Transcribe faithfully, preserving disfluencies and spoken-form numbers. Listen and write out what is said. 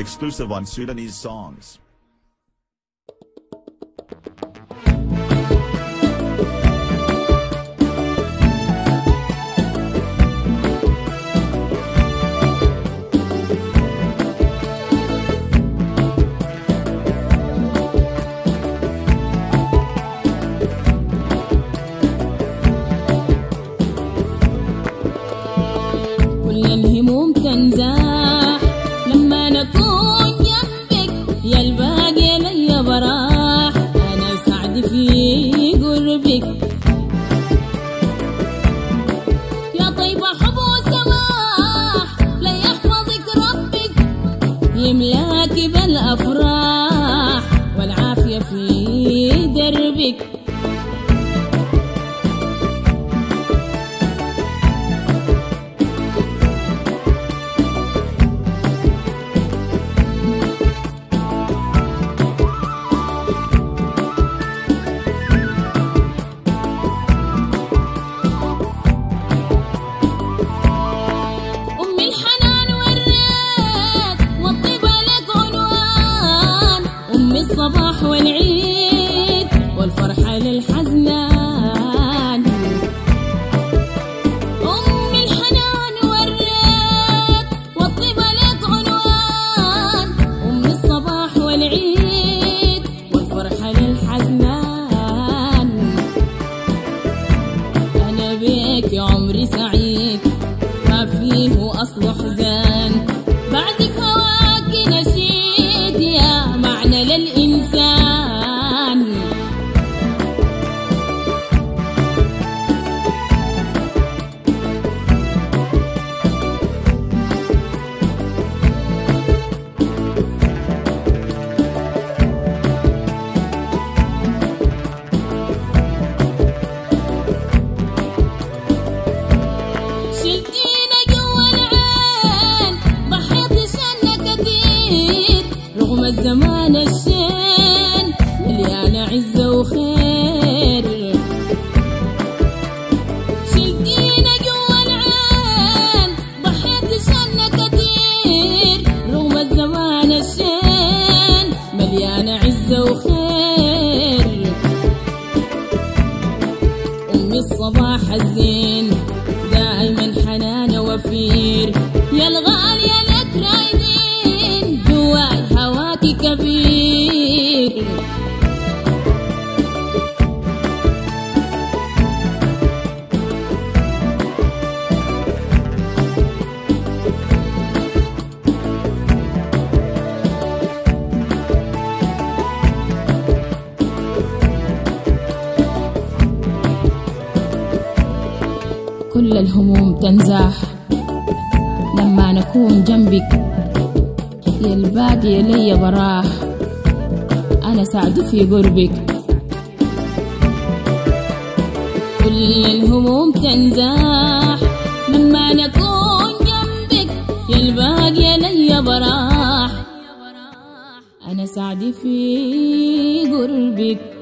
Exclusive on Sudanese songs. كل الهموم تنزاح لما نكون جنبك، يا الباقي لي براح أنا سعد في قربك. كل الهموم تنزاح لما نكون جنبك، يا الباقي لي براح أنا سعد في قربك.